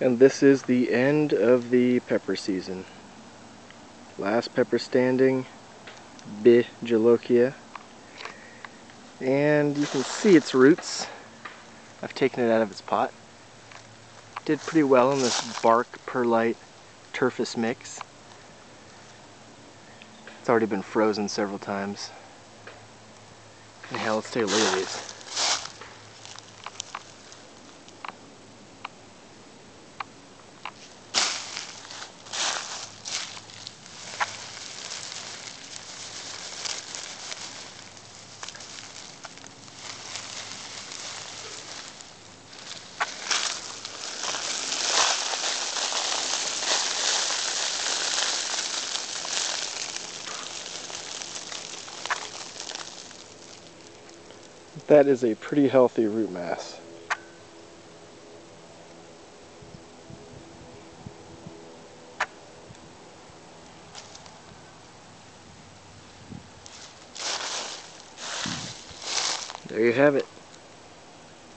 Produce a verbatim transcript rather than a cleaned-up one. And this is the end of the pepper season. Last pepper standing, Bhut Jolokia. And you can see its roots. I've taken it out of its pot. Did pretty well in this bark perlite turfus mix. It's already been frozen several times. And hell, let's take a look at these. That is a pretty healthy root mass. There you have it.